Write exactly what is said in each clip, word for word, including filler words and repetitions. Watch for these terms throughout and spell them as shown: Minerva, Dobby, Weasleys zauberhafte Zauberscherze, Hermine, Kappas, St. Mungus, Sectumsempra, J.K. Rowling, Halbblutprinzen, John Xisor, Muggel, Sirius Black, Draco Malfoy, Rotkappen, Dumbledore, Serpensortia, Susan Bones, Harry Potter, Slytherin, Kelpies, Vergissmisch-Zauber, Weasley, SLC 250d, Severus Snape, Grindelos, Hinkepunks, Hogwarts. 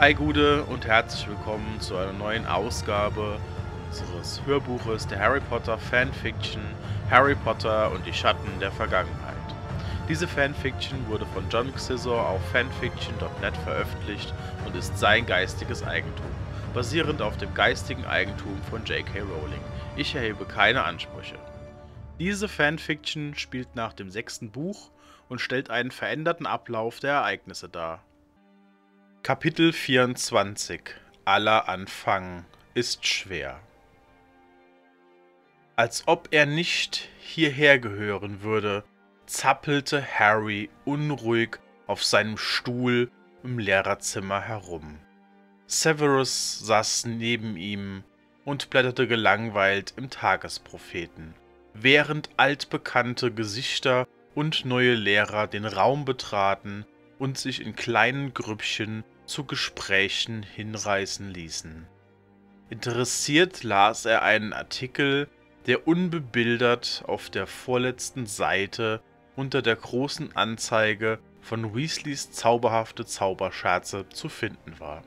Hi Gude und herzlich willkommen zu einer neuen Ausgabe unseres Hörbuches der Harry Potter Fanfiction Harry Potter und die Schatten der Vergangenheit. Diese Fanfiction wurde von John Xisor auf fanfiction punkt net veröffentlicht und ist sein geistiges Eigentum, basierend auf dem geistigen Eigentum von J K Rowling. Ich erhebe keine Ansprüche. Diese Fanfiction spielt nach dem sechsten Buch und stellt einen veränderten Ablauf der Ereignisse dar. Kapitel vierundzwanzig – Aller Anfang ist schwer. Als ob er nicht hierher gehören würde, zappelte Harry unruhig auf seinem Stuhl im Lehrerzimmer herum. Severus saß neben ihm und blätterte gelangweilt im Tagespropheten, während altbekannte Gesichter und neue Lehrer den Raum betraten und sich in kleinen Grüppchen zu Gesprächen hinreißen ließen. Interessiert las er einen Artikel, der unbebildert auf der vorletzten Seite unter der großen Anzeige von Weasleys zauberhafte Zauberscherze zu finden war.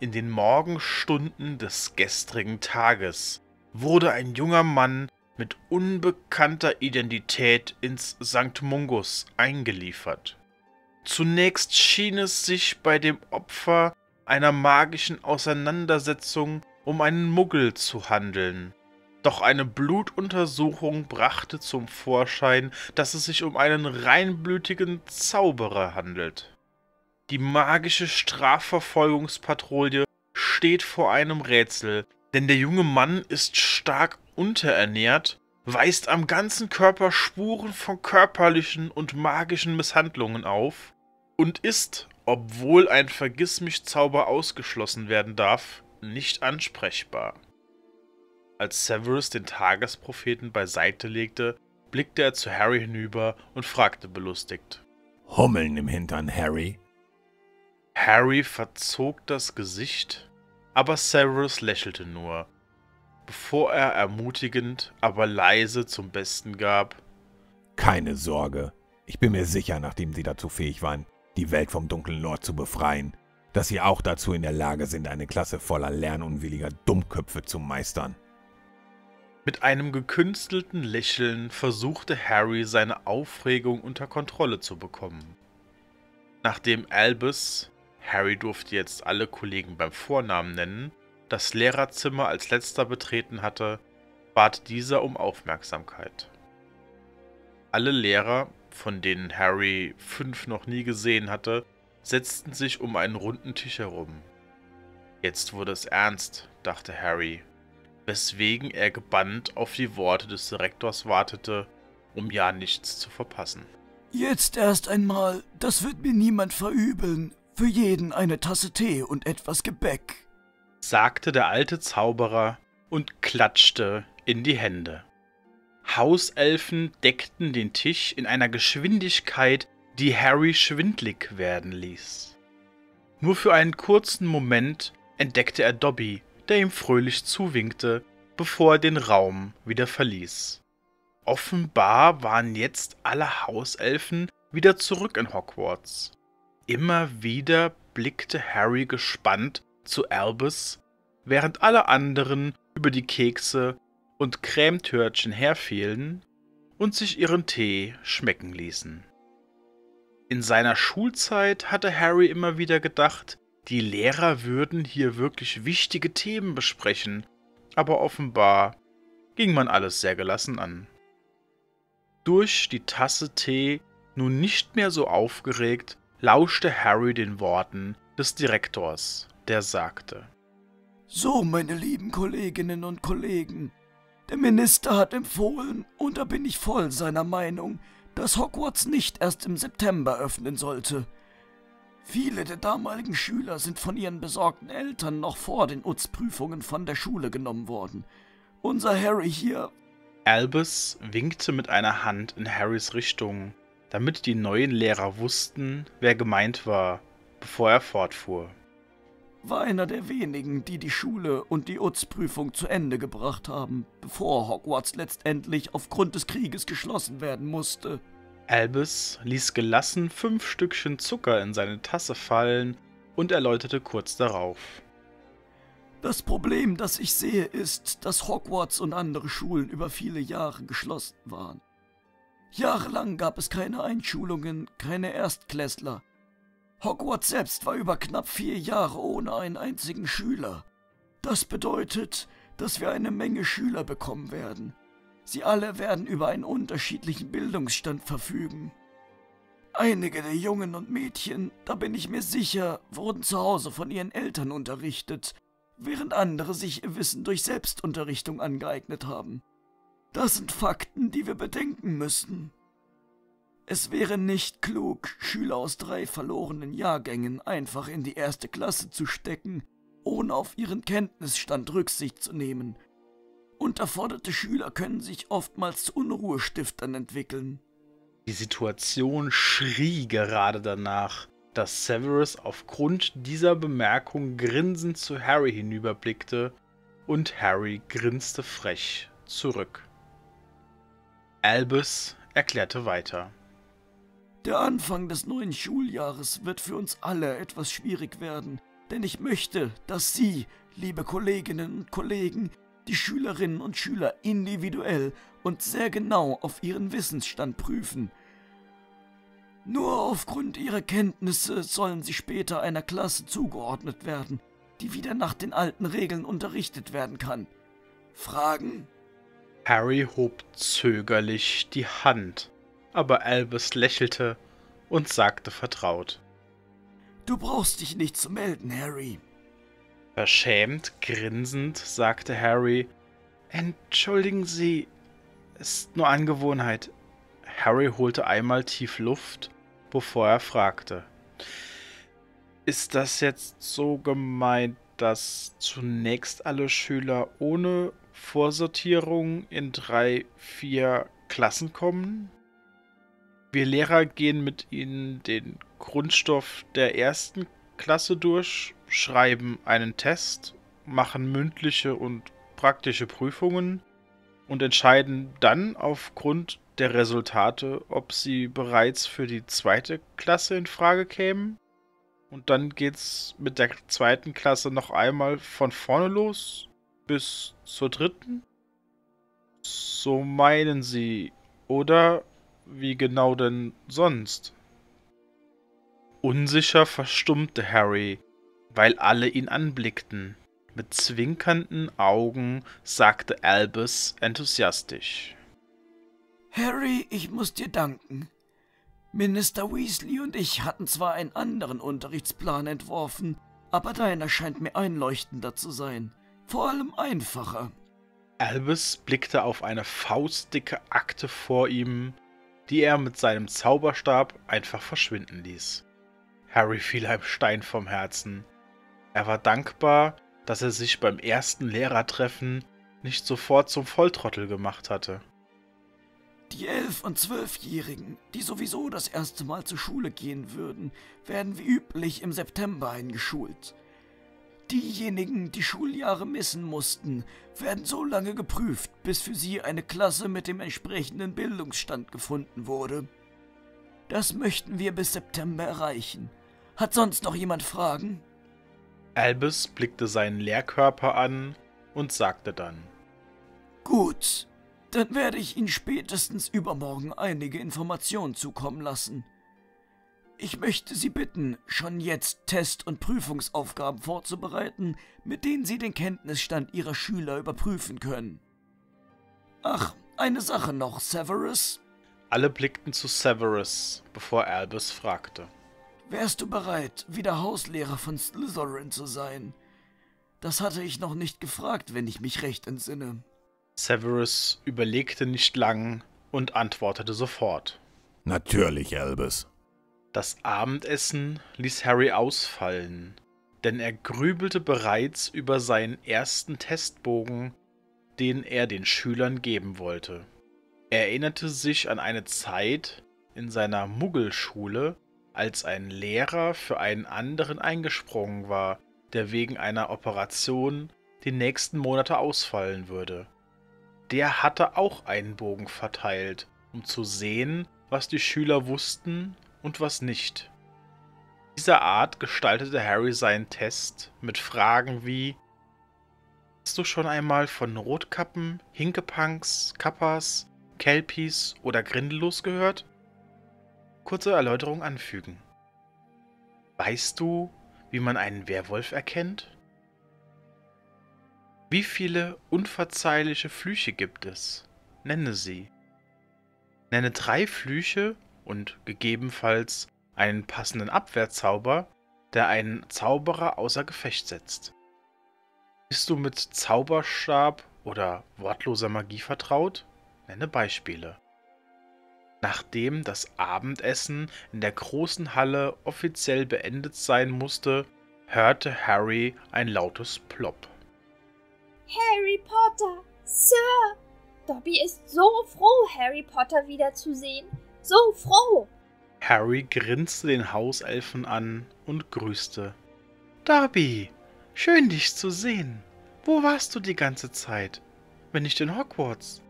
In den Morgenstunden des gestrigen Tages wurde ein junger Mann mit unbekannter Identität ins Sankt Mungus eingeliefert. Zunächst schien es sich bei dem Opfer einer magischen Auseinandersetzung um einen Muggel zu handeln. Doch eine Blutuntersuchung brachte zum Vorschein, dass es sich um einen reinblütigen Zauberer handelt. Die magische Strafverfolgungspatrouille steht vor einem Rätsel, denn der junge Mann ist stark unterernährt, weist am ganzen Körper Spuren von körperlichen und magischen Misshandlungen auf und ist, obwohl ein Vergissmisch-Zauber ausgeschlossen werden darf, nicht ansprechbar. Als Severus den Tagespropheten beiseite legte, blickte er zu Harry hinüber und fragte belustigt: »Hummeln im Hintern, Harry?« Harry verzog das Gesicht, aber Severus lächelte nur, bevor er ermutigend, aber leise zum Besten gab: »Keine Sorge, ich bin mir sicher, nachdem Sie dazu fähig waren, die Welt vom dunklen Lord zu befreien, dass Sie auch dazu in der Lage sind, eine Klasse voller lernunwilliger Dummköpfe zu meistern.« Mit einem gekünstelten Lächeln versuchte Harry, seine Aufregung unter Kontrolle zu bekommen. Nachdem Albus, Harry durfte jetzt alle Kollegen beim Vornamen nennen, das Lehrerzimmer als letzter betreten hatte, bat dieser um Aufmerksamkeit. Alle Lehrer, von denen Harry fünf noch nie gesehen hatte, setzten sich um einen runden Tisch herum. Jetzt wurde es ernst, dachte Harry, weswegen er gebannt auf die Worte des Rektors wartete, um ja nichts zu verpassen. »Jetzt erst einmal, das wird mir niemand verübeln, für jeden eine Tasse Tee und etwas Gebäck«, sagte der alte Zauberer und klatschte in die Hände. Hauselfen deckten den Tisch in einer Geschwindigkeit, die Harry schwindlig werden ließ. Nur für einen kurzen Moment entdeckte er Dobby, der ihm fröhlich zuwinkte, bevor er den Raum wieder verließ. Offenbar waren jetzt alle Hauselfen wieder zurück in Hogwarts. Immer wieder blickte Harry gespannt zu Albus, während alle anderen über die Kekse und Cremetörtchen herfielen und sich ihren Tee schmecken ließen. In seiner Schulzeit hatte Harry immer wieder gedacht, die Lehrer würden hier wirklich wichtige Themen besprechen, aber offenbar ging man alles sehr gelassen an. Durch die Tasse Tee, nun nicht mehr so aufgeregt, lauschte Harry den Worten des Direktors, der sagte: »So, meine lieben Kolleginnen und Kollegen, der Minister hat empfohlen, und da bin ich voll seiner Meinung, dass Hogwarts nicht erst im September öffnen sollte. Viele der damaligen Schüler sind von ihren besorgten Eltern noch vor den U Z-Prüfungen von der Schule genommen worden. Unser Harry hier...« Albus winkte mit einer Hand in Harrys Richtung, damit die neuen Lehrer wussten, wer gemeint war, bevor er fortfuhr. »War einer der wenigen, die die Schule und die U Z-Prüfung zu Ende gebracht haben, bevor Hogwarts letztendlich aufgrund des Krieges geschlossen werden musste.« Albus ließ gelassen fünf Stückchen Zucker in seine Tasse fallen und erläuterte kurz darauf: Das Problem, das ich sehe, ist, dass Hogwarts und andere Schulen über viele Jahre geschlossen waren. Jahrelang gab es keine Einschulungen, keine Erstklässler. Hogwarts selbst war über knapp vier Jahre ohne einen einzigen Schüler. Das bedeutet, dass wir eine Menge Schüler bekommen werden. Sie alle werden über einen unterschiedlichen Bildungsstand verfügen. Einige der Jungen und Mädchen, da bin ich mir sicher, wurden zu Hause von ihren Eltern unterrichtet, während andere sich ihr Wissen durch Selbstunterrichtung angeeignet haben. Das sind Fakten, die wir bedenken müssen. Es wäre nicht klug, Schüler aus drei verlorenen Jahrgängen einfach in die erste Klasse zu stecken, ohne auf ihren Kenntnisstand Rücksicht zu nehmen. Unterforderte Schüler können sich oftmals zu Unruhestiftern entwickeln. Die Situation schrie gerade danach, dass Severus aufgrund dieser Bemerkung grinsend zu Harry hinüberblickte, und Harry grinste frech zurück. Albus erklärte weiter: Der Anfang des neuen Schuljahres wird für uns alle etwas schwierig werden, denn ich möchte, dass Sie, liebe Kolleginnen und Kollegen, die Schülerinnen und Schüler individuell und sehr genau auf ihren Wissensstand prüfen. Nur aufgrund ihrer Kenntnisse sollen sie später einer Klasse zugeordnet werden, die wieder nach den alten Regeln unterrichtet werden kann. Fragen? Harry hob zögerlich die Hand, aber Albus lächelte und sagte vertraut: Du brauchst dich nicht zu melden, Harry. Verschämt grinsend sagte Harry: Entschuldigen Sie, ist nur Angewohnheit. Harry holte einmal tief Luft, bevor er fragte: Ist das jetzt so gemeint, dass zunächst alle Schüler ohne Vorsortierung in drei, vier Klassen kommen? Wir Lehrer gehen mit ihnen den Grundstoff der ersten Klasse durch, schreiben einen Test, machen mündliche und praktische Prüfungen und entscheiden dann aufgrund der Resultate, ob sie bereits für die zweite Klasse in Frage kämen. Und dann geht's mit der zweiten Klasse noch einmal von vorne los bis zur dritten? So meinen Sie, oder wie genau denn sonst? Unsicher verstummte Harry, weil alle ihn anblickten. Mit zwinkernden Augen sagte Albus enthusiastisch: Harry, ich muss dir danken. Minister Weasley und ich hatten zwar einen anderen Unterrichtsplan entworfen, aber deiner scheint mir einleuchtender zu sein. Vor allem einfacher. Albus blickte auf eine faustdicke Akte vor ihm, die er mit seinem Zauberstab einfach verschwinden ließ. Harry fiel ein Stein vom Herzen. Er war dankbar, dass er sich beim ersten Lehrertreffen nicht sofort zum Volltrottel gemacht hatte. Die Elf- und Zwölfjährigen, die sowieso das erste Mal zur Schule gehen würden, werden wie üblich im September eingeschult. Diejenigen, die Schuljahre missen mussten, werden so lange geprüft, bis für sie eine Klasse mit dem entsprechenden Bildungsstand gefunden wurde. Das möchten wir bis September erreichen. Hat sonst noch jemand Fragen? Albus blickte seinen Lehrkörper an und sagte dann: Gut. Dann werde ich Ihnen spätestens übermorgen einige Informationen zukommen lassen. Ich möchte Sie bitten, schon jetzt Test- und Prüfungsaufgaben vorzubereiten, mit denen Sie den Kenntnisstand Ihrer Schüler überprüfen können. Ach, eine Sache noch, Severus. Alle blickten zu Severus, bevor Albus fragte: Wärst du bereit, wieder Hauslehrer von Slytherin zu sein? Das hatte ich noch nicht gefragt, wenn ich mich recht entsinne. Severus überlegte nicht lang und antwortete sofort: Natürlich, Albus. Das Abendessen ließ Harry ausfallen, denn er grübelte bereits über seinen ersten Testbogen, den er den Schülern geben wollte. Er erinnerte sich an eine Zeit in seiner Muggelschule, als ein Lehrer für einen anderen eingesprungen war, der wegen einer Operation die nächsten Monate ausfallen würde. Der hatte auch einen Bogen verteilt, um zu sehen, was die Schüler wussten und was nicht. dieser Art gestaltete Harry seinen Test mit Fragen wie: Hast du schon einmal von Rotkappen, Hinkepunks, Kappas, Kelpies oder Grindelos gehört? Kurze Erläuterung anfügen. Weißt du, wie man einen Werwolf erkennt? Wie viele unverzeihliche Flüche gibt es? Nenne sie. Nenne drei Flüche und gegebenenfalls einen passenden Abwehrzauber, der einen Zauberer außer Gefecht setzt. Bist du mit Zauberstab oder wortloser Magie vertraut? Nenne Beispiele. Nachdem das Abendessen in der großen Halle offiziell beendet sein musste, hörte Harry ein lautes Plopp. Harry Potter, Sir! Dobby ist so froh, Harry Potter wiederzusehen. So froh! Harry grinste den Hauselfen an und grüßte. Dobby, schön dich zu sehen. Wo warst du die ganze Zeit? Wenn nicht in Hogwarts?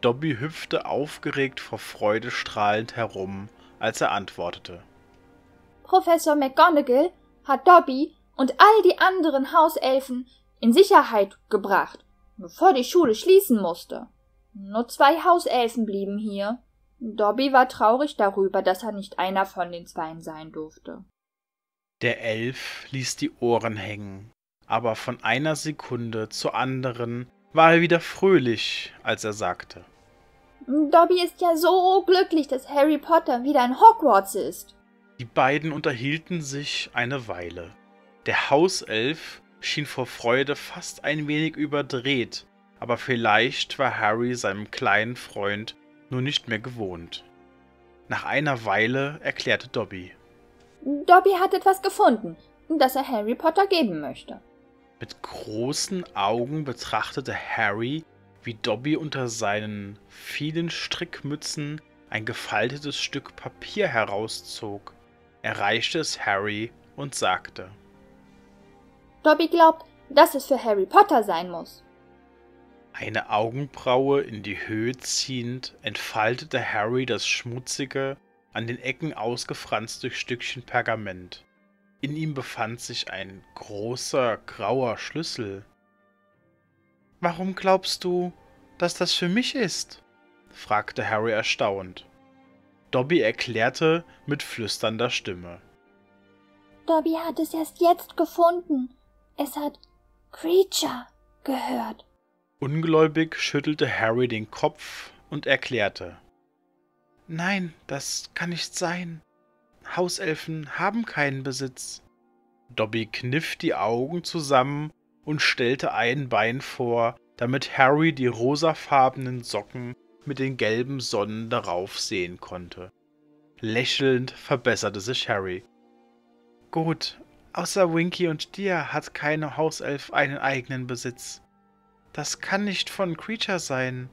Dobby hüpfte aufgeregt vor Freude strahlend herum, als er antwortete. Professor McGonagall hat Dobby und all die anderen Hauselfen in Sicherheit gebracht, bevor die Schule schließen musste. Nur zwei Hauselfen blieben hier. Dobby war traurig darüber, dass er nicht einer von den Zweien sein durfte. Der Elf ließ die Ohren hängen, aber von einer Sekunde zur anderen war er wieder fröhlich, als er sagte. Dobby ist ja so glücklich, dass Harry Potter wieder in Hogwarts ist. Die beiden unterhielten sich eine Weile. Der Hauself schien vor Freude fast ein wenig überdreht, aber vielleicht war Harry seinem kleinen Freund nur nicht mehr gewohnt. Nach einer Weile erklärte Dobby. Dobby hat etwas gefunden, das er Harry Potter geben möchte. Mit großen Augen betrachtete Harry, wie Dobby unter seinen vielen Strickmützen ein gefaltetes Stück Papier herauszog. Er reichte es Harry und sagte. Dobby glaubt, dass es für Harry Potter sein muss. Eine Augenbraue in die Höhe ziehend, entfaltete Harry das schmutzige, an den Ecken ausgefranste Stückchen Pergament. In ihm befand sich ein großer, grauer Schlüssel. »Warum glaubst du, dass das für mich ist?« fragte Harry erstaunt. Dobby erklärte mit flüsternder Stimme. Dobby hat es erst jetzt gefunden. Es hat Creature gehört. Ungläubig schüttelte Harry den Kopf und erklärte. Nein, das kann nicht sein. Hauselfen haben keinen Besitz. Dobby kniff die Augen zusammen und stellte ein Bein vor, damit Harry die rosafarbenen Socken mit den gelben Sonnen darauf sehen konnte. Lächelnd verbesserte sich Harry. Gut, außer Winky und dir hat keine Hauself einen eigenen Besitz. Das kann nicht von Creature sein.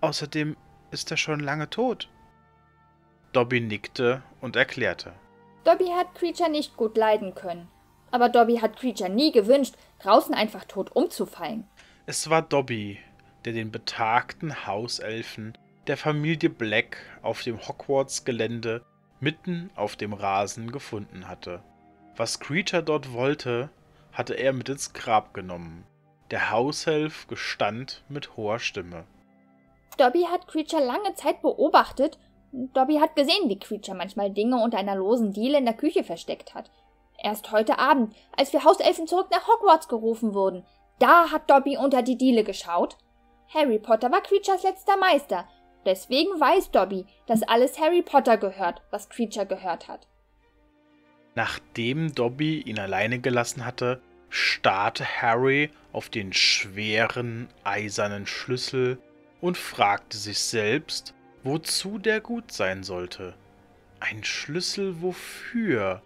Außerdem ist er schon lange tot. Dobby nickte und erklärte. Dobby hat Creature nicht gut leiden können. Aber Dobby hat Creature nie gewünscht, draußen einfach tot umzufallen. Es war Dobby, der den betagten Hauselfen der Familie Black auf dem Hogwarts-Gelände mitten auf dem Rasen gefunden hatte. Was Creature dort wollte, hatte er mit ins Grab genommen. Der Hauself gestand mit hoher Stimme. Dobby hat Creature lange Zeit beobachtet. Dobby hat gesehen, wie Creature manchmal Dinge unter einer losen Diele in der Küche versteckt hat. Erst heute Abend, als wir Hauselfen zurück nach Hogwarts gerufen wurden, da hat Dobby unter die Diele geschaut. Harry Potter war Creatures letzter Meister. Deswegen weiß Dobby, dass alles Harry Potter gehört, was Creature gehört hat. Nachdem Dobby ihn alleine gelassen hatte, starrte Harry auf den schweren, eisernen Schlüssel und fragte sich selbst, wozu der gut sein sollte. Ein Schlüssel wofür?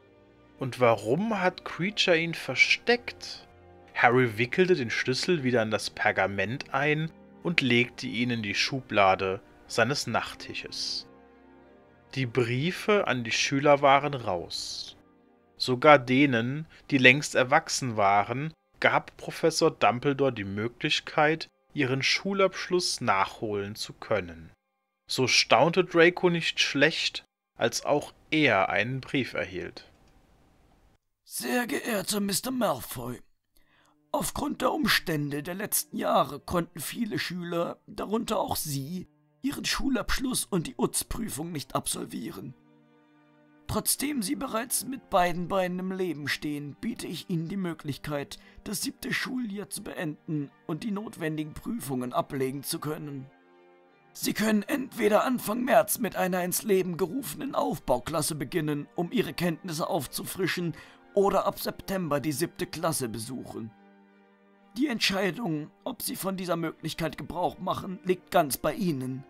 Und warum hat Creature ihn versteckt? Harry wickelte den Schlüssel wieder in das Pergament ein und legte ihn in die Schublade seines Nachttisches. Die Briefe an die Schüler waren raus. Sogar denen, die längst erwachsen waren, gab Professor Dumbledore die Möglichkeit, ihren Schulabschluss nachholen zu können. So staunte Draco nicht schlecht, als auch er einen Brief erhielt. Sehr geehrter Mister Malfoy, aufgrund der Umstände der letzten Jahre konnten viele Schüler, darunter auch Sie, ihren Schulabschluss und die U Z-Prüfung nicht absolvieren. Trotzdem Sie bereits mit beiden Beinen im Leben stehen, biete ich Ihnen die Möglichkeit, das siebte Schuljahr zu beenden und die notwendigen Prüfungen ablegen zu können. Sie können entweder Anfang März mit einer ins Leben gerufenen Aufbauklasse beginnen, um Ihre Kenntnisse aufzufrischen, oder ab September die siebte Klasse besuchen. Die Entscheidung, ob Sie von dieser Möglichkeit Gebrauch machen, liegt ganz bei Ihnen.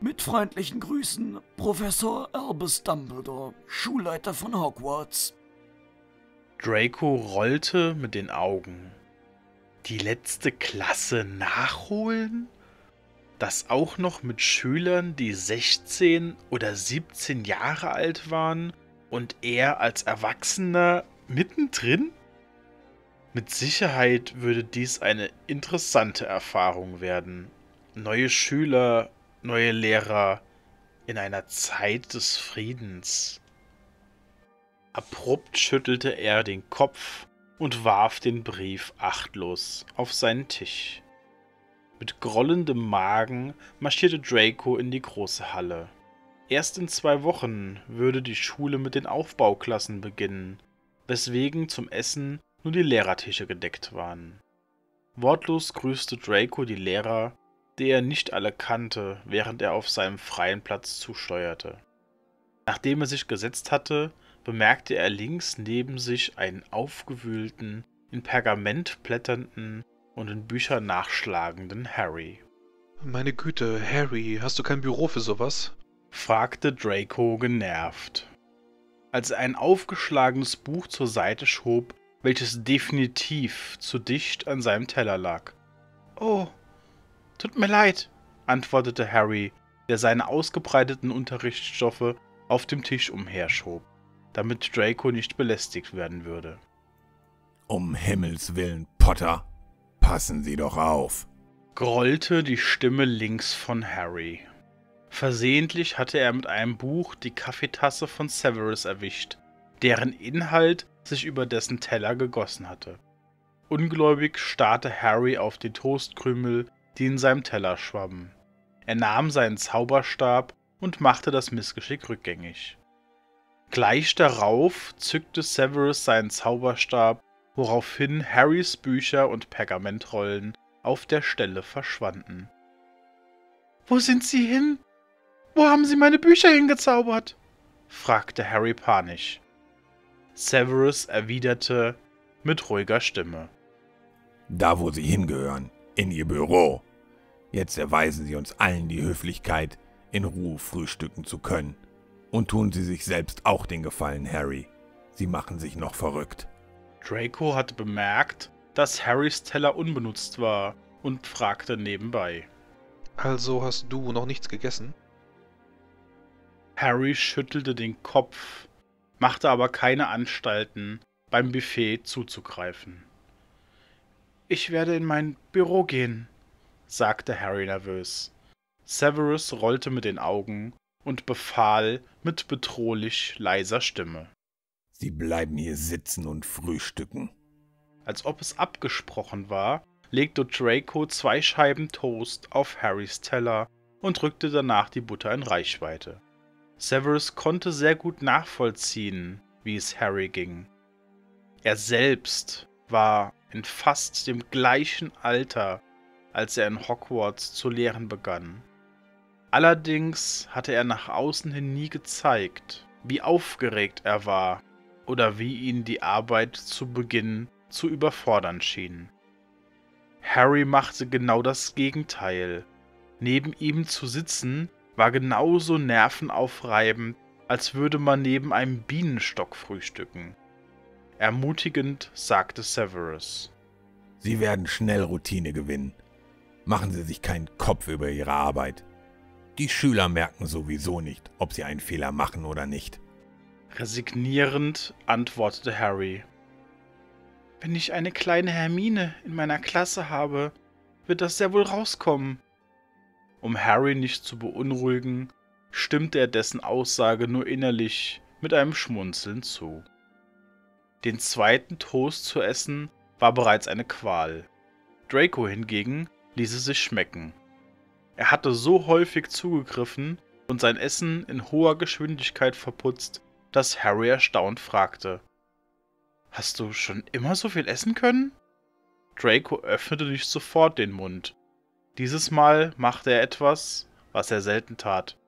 Mit freundlichen Grüßen, Professor Albus Dumbledore, Schulleiter von Hogwarts. Draco rollte mit den Augen. Die letzte Klasse nachholen? Das auch noch mit Schülern, die sechzehn oder siebzehn Jahre alt waren und er als Erwachsener mittendrin? Mit Sicherheit würde dies eine interessante Erfahrung werden. Neue Schüler, neue Lehrer in einer Zeit des Friedens. Abrupt schüttelte er den Kopf und warf den Brief achtlos auf seinen Tisch. Mit grollendem Magen marschierte Draco in die große Halle. Erst in zwei Wochen würde die Schule mit den Aufbauklassen beginnen, weswegen zum Essen nur die Lehrertische gedeckt waren. Wortlos grüßte Draco die Lehrer, die er nicht alle kannte, während er auf seinem freien Platz zusteuerte. Nachdem er sich gesetzt hatte, bemerkte er links neben sich einen aufgewühlten, in Pergament blätternden und in Büchern nachschlagenden Harry. »Meine Güte, Harry, hast du kein Büro für sowas?« fragte Draco genervt, als er ein aufgeschlagenes Buch zur Seite schob, welches definitiv zu dicht an seinem Teller lag. »Oh, tut mir leid«, antwortete Harry, der seine ausgebreiteten Unterrichtsstoffe auf dem Tisch umherschob, damit Draco nicht belästigt werden würde. »Um Himmels Willen, Potter, passen Sie doch auf«, grollte die Stimme links von Harry. Versehentlich hatte er mit einem Buch die Kaffeetasse von Severus erwischt, deren Inhalt sich über dessen Teller gegossen hatte. Ungläubig starrte Harry auf die Toastkrümel, die in seinem Teller schwammen. Er nahm seinen Zauberstab und machte das Missgeschick rückgängig. Gleich darauf zückte Severus seinen Zauberstab, woraufhin Harrys Bücher und Pergamentrollen auf der Stelle verschwanden. »Wo sind sie hin? Wo haben sie meine Bücher hingezaubert?« fragte Harry panisch. Severus erwiderte mit ruhiger Stimme. »Da, wo sie hingehören, in ihr Büro. Jetzt erweisen sie uns allen die Höflichkeit, in Ruhe frühstücken zu können. Und tun sie sich selbst auch den Gefallen, Harry. Sie machen sich noch verrückt.« Draco hatte bemerkt, dass Harrys Teller unbenutzt war und fragte nebenbei. »Also hast du noch nichts gegessen?« Harry schüttelte den Kopf, machte aber keine Anstalten, beim Buffet zuzugreifen. »Ich werde in mein Büro gehen«, sagte Harry nervös. Severus rollte mit den Augen und befahl mit bedrohlich leiser Stimme. »Sie bleiben hier sitzen und frühstücken.« Als ob es abgesprochen war, legte Draco zwei Scheiben Toast auf Harrys Teller und rückte danach die Butter in Reichweite. Severus konnte sehr gut nachvollziehen, wie es Harry ging. Er selbst war in fast dem gleichen Alter, als er in Hogwarts zu lehren begann. Allerdings hatte er nach außen hin nie gezeigt, wie aufgeregt er war oder wie ihn die Arbeit zu Beginn zu überfordern schien. Harry machte genau das Gegenteil. Neben ihm zu sitzen war genauso nervenaufreibend, als würde man neben einem Bienenstock frühstücken. Ermutigend sagte Severus. »Sie werden schnell Routine gewinnen. Machen Sie sich keinen Kopf über Ihre Arbeit. Die Schüler merken sowieso nicht, ob sie einen Fehler machen oder nicht.« Resignierend antwortete Harry. »Wenn ich eine kleine Hermine in meiner Klasse habe, wird das sehr wohl rauskommen.« Um Harry nicht zu beunruhigen, stimmte er dessen Aussage nur innerlich mit einem Schmunzeln zu. Den zweiten Toast zu essen war bereits eine Qual. Draco hingegen ließ es sich schmecken. Er hatte so häufig zugegriffen und sein Essen in hoher Geschwindigkeit verputzt, dass Harry erstaunt fragte: »Hast du schon immer so viel essen können?« Draco öffnete nicht sofort den Mund. Dieses Mal machte er etwas, was er selten tat.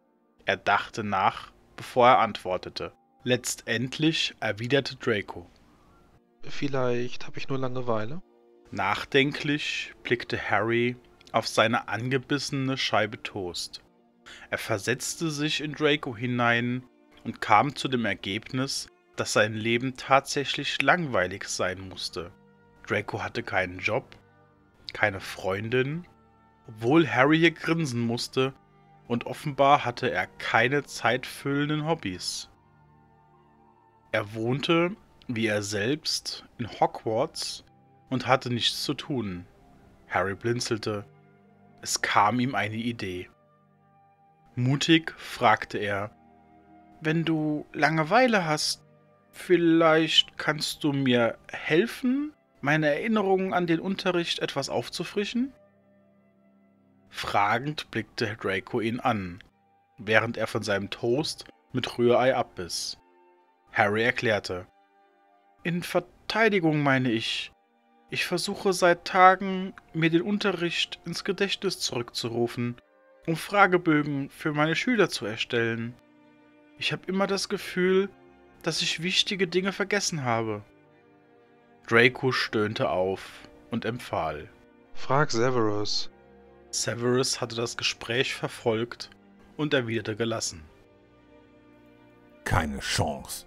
Er dachte nach, bevor er antwortete. Letztendlich erwiderte Draco: »Vielleicht habe ich nur Langeweile.« Nachdenklich blickte Harry auf seine angebissene Scheibe Toast. Er versetzte sich in Draco hinein und kam zu dem Ergebnis, dass sein Leben tatsächlich langweilig sein musste. Draco hatte keinen Job, keine Freundin, obwohl Harry hier grinsen musste, und offenbar hatte er keine zeitfüllenden Hobbys. Er wohnte, wie er selbst, in Hogwarts und hatte nichts zu tun. Harry blinzelte. Es kam ihm eine Idee. Mutig fragte er: »Wenn du Langeweile hast, vielleicht kannst du mir helfen, meine Erinnerungen an den Unterricht etwas aufzufrischen?« Fragend blickte Draco ihn an, während er von seinem Toast mit Rührei abbiss. Harry erklärte: »In Verteidigung meine ich. Ich versuche seit Tagen, mir den Unterricht ins Gedächtnis zurückzurufen, um Fragebögen für meine Schüler zu erstellen. Ich habe immer das Gefühl, dass ich wichtige Dinge vergessen habe.« Draco stöhnte auf und empfahl: »Frag Severus.« Severus hatte das Gespräch verfolgt und erwiderte gelassen: »Keine Chance.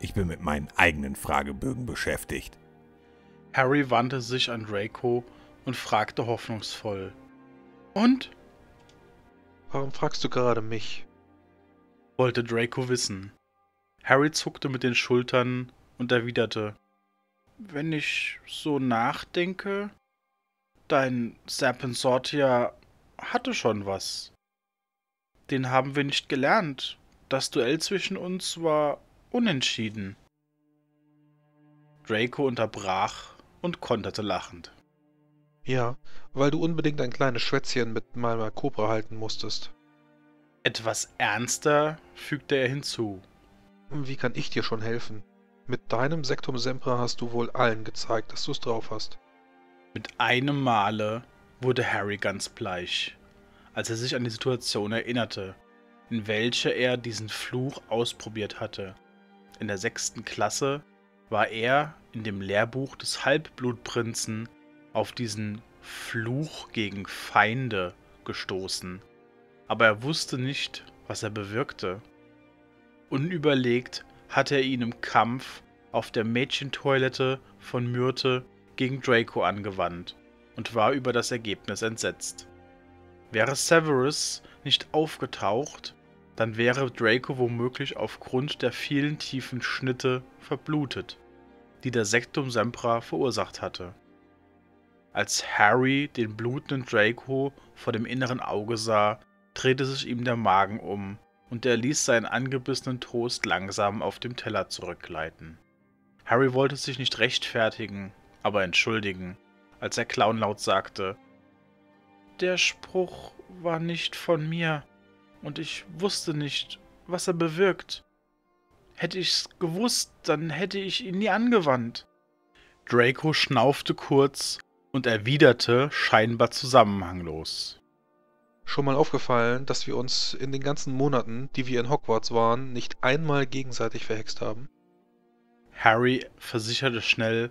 Ich bin mit meinen eigenen Fragebögen beschäftigt.« Harry wandte sich an Draco und fragte hoffnungsvoll: »Und? Warum fragst du gerade mich?« wollte Draco wissen. Harry zuckte mit den Schultern und erwiderte: »Wenn ich so nachdenke, dein Serpensortia hatte schon was. Den haben wir nicht gelernt. Das Duell zwischen uns war unentschieden.« Draco unterbrach und konterte lachend: »Ja, weil du unbedingt ein kleines Schwätzchen mit meiner Kobra halten musstest.« Etwas ernster fügte er hinzu: »Wie kann ich dir schon helfen? Mit deinem Sectumsempra hast du wohl allen gezeigt, dass du es drauf hast.« Mit einem Male wurde Harry ganz bleich, als er sich an die Situation erinnerte, in welcher er diesen Fluch ausprobiert hatte. In der sechsten Klasse war er in dem Lehrbuch des Halbblutprinzen auf diesen Fluch gegen Feinde gestoßen, aber er wusste nicht, was er bewirkte. Unüberlegt hatte er ihn im Kampf auf der Mädchentoilette von Myrte gegen Draco angewandt und war über das Ergebnis entsetzt. Wäre Severus nicht aufgetaucht, dann wäre Draco womöglich aufgrund der vielen tiefen Schnitte verblutet, die der Sectumsempra verursacht hatte. Als Harry den blutenden Draco vor dem inneren Auge sah, drehte sich ihm der Magen um und er ließ seinen angebissenen Toast langsam auf dem Teller zurückgleiten. Harry wollte sich nicht rechtfertigen, aber entschuldigen, als er clownlaut sagte: »Der Spruch war nicht von mir und ich wusste nicht, was er bewirkt. Hätte ich's gewusst, dann hätte ich ihn nie angewandt.« Draco schnaufte kurz und erwiderte scheinbar zusammenhanglos: »Schon mal aufgefallen, dass wir uns in den ganzen Monaten, die wir in Hogwarts waren, nicht einmal gegenseitig verhext haben?« Harry versicherte schnell: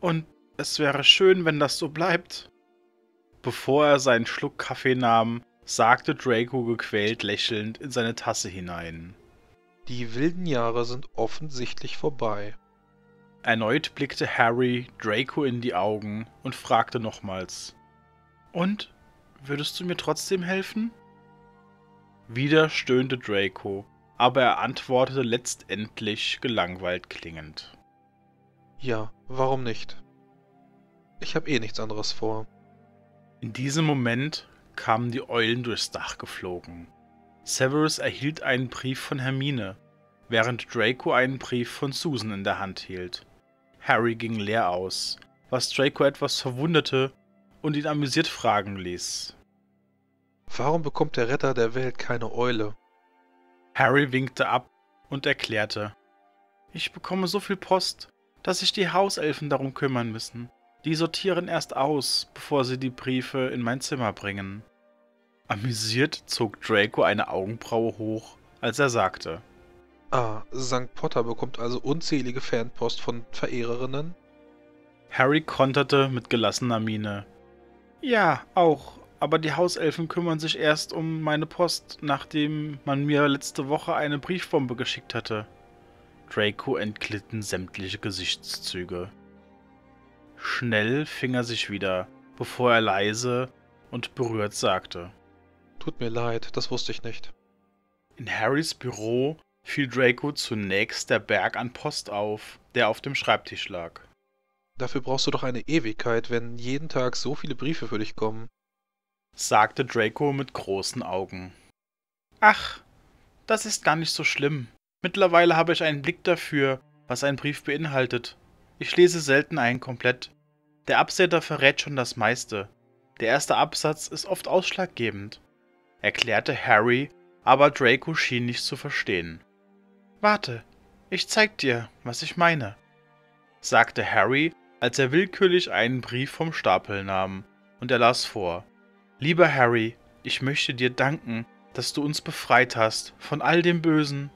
»Und es wäre schön, wenn das so bleibt.« Bevor er seinen Schluck Kaffee nahm, sagte Draco gequält lächelnd in seine Tasse hinein: »Die wilden Jahre sind offensichtlich vorbei.« Erneut blickte Harry Draco in die Augen und fragte nochmals: »Und? Würdest du mir trotzdem helfen?« Wieder stöhnte Draco, aber er antwortete letztendlich gelangweilt klingend: »Ja, warum nicht? Ich habe eh nichts anderes vor.« In diesem Moment kamen die Eulen durchs Dach geflogen. Severus erhielt einen Brief von Hermine, während Draco einen Brief von Susan in der Hand hielt. Harry ging leer aus, was Draco etwas verwunderte und ihn amüsiert fragen ließ. Warum bekommt der Retter der Welt keine Eule? Harry winkte ab und erklärte: Ich bekomme so viel Post, dass sich die Hauselfen darum kümmern müssen. Die sortieren erst aus, bevor sie die Briefe in mein Zimmer bringen. Amüsiert zog Draco eine Augenbraue hoch, als er sagte: Ah, Sankt Potter bekommt also unzählige Fanpost von Verehrerinnen? Harry konterte mit gelassener Miene: Ja, auch, aber die Hauselfen kümmern sich erst um meine Post, nachdem man mir letzte Woche eine Briefbombe geschickt hatte. Draco entglitten sämtliche Gesichtszüge. Schnell fing er sich wieder, bevor er leise und berührt sagte: Tut mir leid, das wusste ich nicht. In Harrys Büro fiel Draco zunächst der Berg an Post auf, der auf dem Schreibtisch lag. Dafür brauchst du doch eine Ewigkeit, wenn jeden Tag so viele Briefe für dich kommen, sagte Draco mit großen Augen. Ach, das ist gar nicht so schlimm. Mittlerweile habe ich einen Blick dafür, was ein Brief beinhaltet. Ich lese selten einen komplett. Der Absender verrät schon das meiste. Der erste Absatz ist oft ausschlaggebend, erklärte Harry, aber Draco schien nicht zu verstehen. Warte, ich zeig dir, was ich meine, sagte Harry, als er willkürlich einen Brief vom Stapel nahm, und er las vor. Lieber Harry, ich möchte dir danken, dass du uns befreit hast von all dem Bösen.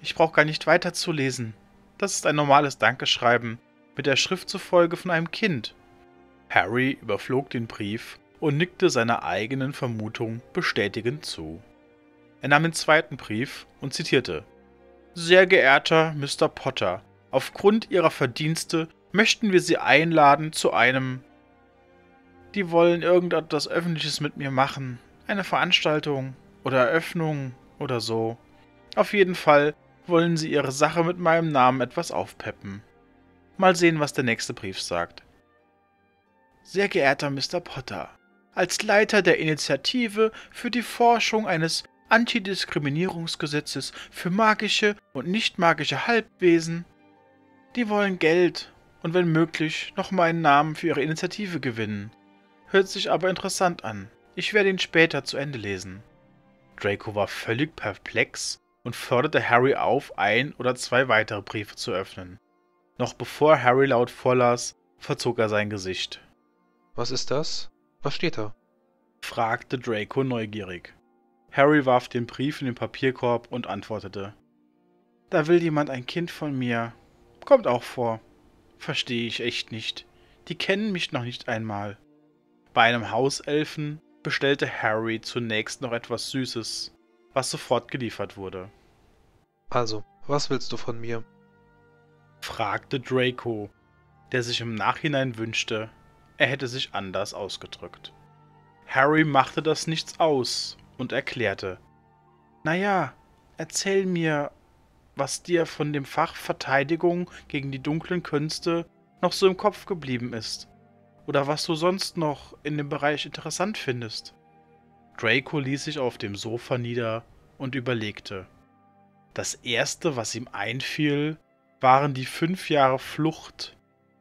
Ich brauche gar nicht weiter zu lesen. Das ist ein normales Dankeschreiben, mit der Schrift zufolge von einem Kind. Harry überflog den Brief und nickte seiner eigenen Vermutung bestätigend zu. Er nahm den zweiten Brief und zitierte: Sehr geehrter Mister Potter, aufgrund Ihrer Verdienste möchten wir Sie einladen zu einem... Die wollen irgendetwas Öffentliches mit mir machen, eine Veranstaltung oder Eröffnung oder so. Auf jeden Fall wollen sie ihre Sache mit meinem Namen etwas aufpeppen. Mal sehen, was der nächste Brief sagt. Sehr geehrter Mister Potter, als Leiter der Initiative für die Forschung eines Antidiskriminierungsgesetzes für magische und nicht magische Halbwesen, die wollen Geld und wenn möglich noch meinen Namen für ihre Initiative gewinnen. Hört sich aber interessant an. Ich werde ihn später zu Ende lesen. Draco war völlig perplex und forderte Harry auf, ein oder zwei weitere Briefe zu öffnen. Noch bevor Harry laut vorlas, verzog er sein Gesicht. Was ist das? Was steht da? fragte Draco neugierig. Harry warf den Brief in den Papierkorb und antwortete: Da will jemand ein Kind von mir. Kommt auch vor. Verstehe ich echt nicht. Die kennen mich noch nicht einmal. Bei einem Hauselfen bestellte Harry zunächst noch etwas Süßes, was sofort geliefert wurde. Also, was willst du von mir? Fragte Draco, der sich im Nachhinein wünschte, er hätte sich anders ausgedrückt. Harry machte das nichts aus und erklärte: Naja, erzähl mir, was dir von dem Fach Verteidigung gegen die dunklen Künste noch so im Kopf geblieben ist oder was du sonst noch in dem Bereich interessant findest. Draco ließ sich auf dem Sofa nieder und überlegte. Das erste, was ihm einfiel, waren die fünf Jahre Flucht,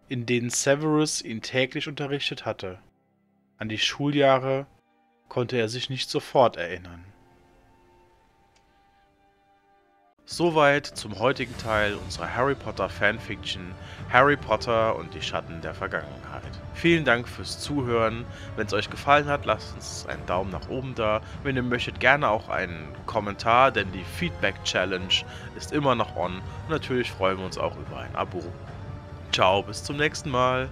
in denen Severus ihn täglich unterrichtet hatte. An die Schuljahre konnte er sich nicht sofort erinnern. Soweit zum heutigen Teil unserer Harry Potter Fanfiction Harry Potter und die Schatten der Vergangenheit. Vielen Dank fürs Zuhören. Wenn es euch gefallen hat, lasst uns einen Daumen nach oben da. Wenn ihr möchtet, gerne auch einen Kommentar, denn die Feedback Challenge ist immer noch on. Und natürlich freuen wir uns auch über ein Abo. Ciao, bis zum nächsten Mal.